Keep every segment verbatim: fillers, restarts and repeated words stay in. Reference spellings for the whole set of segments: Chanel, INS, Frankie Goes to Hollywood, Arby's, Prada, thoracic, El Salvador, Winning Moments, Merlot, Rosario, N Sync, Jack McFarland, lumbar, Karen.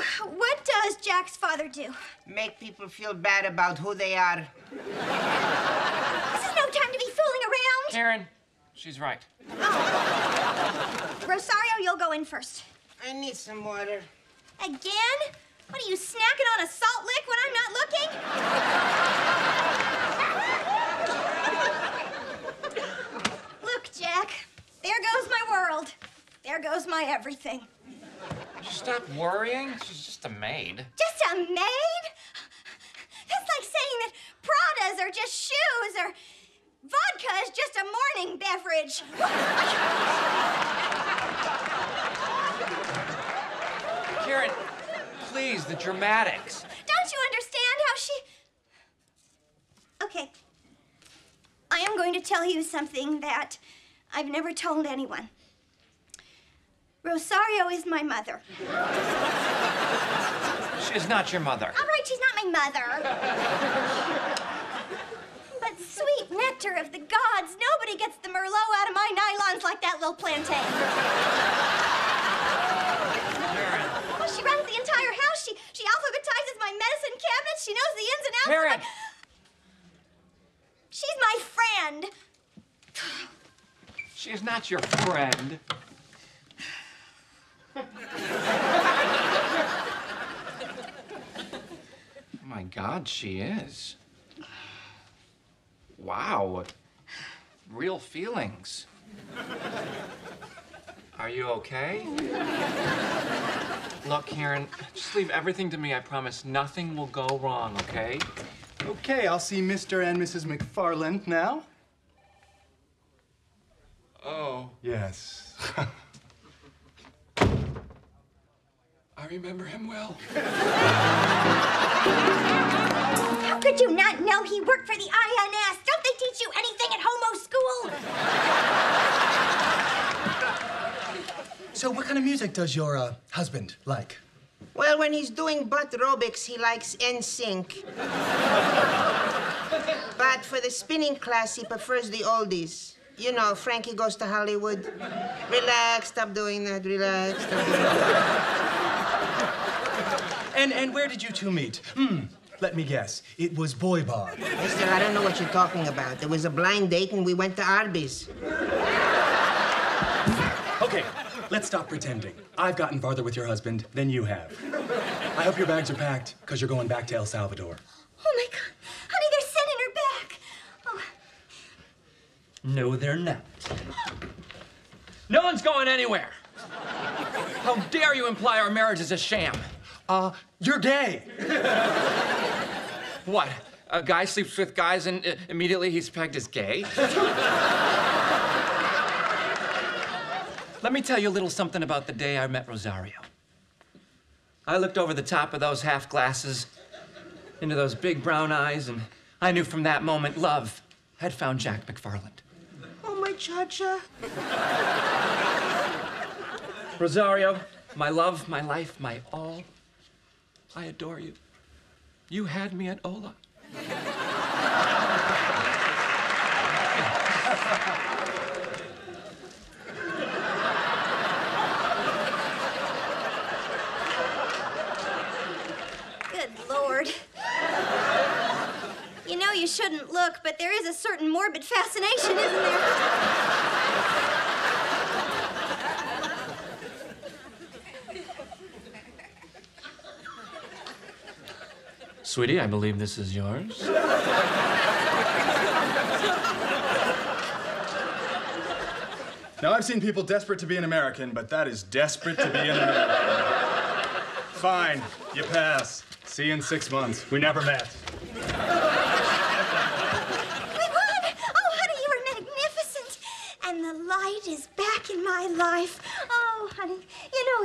So, what does Jack's father do? Make people feel bad about who they are. This is no time to be fooling around. Karen, she's right. Oh. Rosario, you'll go in first. I need some water. Again? What are you, snacking on a salt lick when I'm not looking? Look, Jack, there goes my world. There goes my everything. Stop worrying. She's just a maid. Just a maid? That's like saying that Pradas are just shoes or vodka is just a morning beverage. Karen, please, the dramatics. Don't you understand how she... Okay. I am going to tell you something that I've never told anyone. Rosario is my mother. She is not your mother. All right, she's not my mother. But sweet nectar of the gods, nobody gets the Merlot out of my nylons like that little plantain. Karen. Well, she runs the entire house. She, she alphabetizes my medicine cabinet. She knows the ins and outs. Karen. Of my... She's my friend. She is not your friend. Oh my God, she is. Wow. Real feelings. Are you okay? Look, Karen, just leave everything to me. I promise nothing will go wrong, okay? Okay, I'll see Mister and Missus McFarland now. Oh. Yes. I remember him well. How could you not know he worked for the I N S? Don't they teach you anything at homo school? So what kind of music does your uh, husband like? Well, when he's doing butt aerobics, he likes N Sync. But for the spinning class, he prefers the oldies. You know, Frankie Goes to Hollywood. Relax, stop doing that, relax, stop doing that. And, and where did you two meet? Hmm, let me guess. It was Boy Bar. Mister, I don't know what you're talking about. There was a blind date and we went to Arby's. Okay, let's stop pretending. I've gotten farther with your husband than you have. I hope your bags are packed, because you're going back to El Salvador. Oh, my God. Honey, they're sending her back. Oh. No, they're not. No one's going anywhere. How dare you imply our marriage is a sham? Uh, you're gay. What? A guy sleeps with guys and uh, immediately he's pegged as gay? Let me tell you a little something about the day I met Rosario. I looked over the top of those half glasses into those big brown eyes, and I knew from that moment love had found Jack McFarland. Oh, my cha-cha. Rosario, my love, my life, my all. I adore you. You had me at Ola. Good Lord. You know you shouldn't look, but there is a certain morbid fascination, isn't there? Sweetie, I believe this is yours. Now, I've seen people desperate to be an American, but that is desperate to be an American. Fine, you pass. See you in six months. We never met. We won! Oh, honey, you were magnificent. And the light is back in my life. Oh, honey, you know,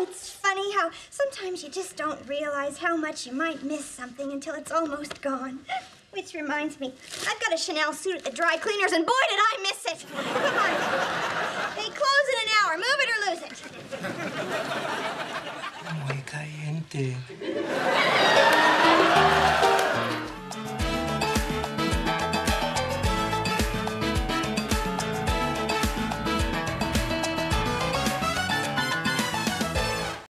it's funny how sometimes you just don't realize how much you might miss something until it's almost gone. Which reminds me, I've got a Chanel suit at the dry cleaners, and boy, did I miss it! Come on. They close in an hour. Move it or lose it. Muy caliente.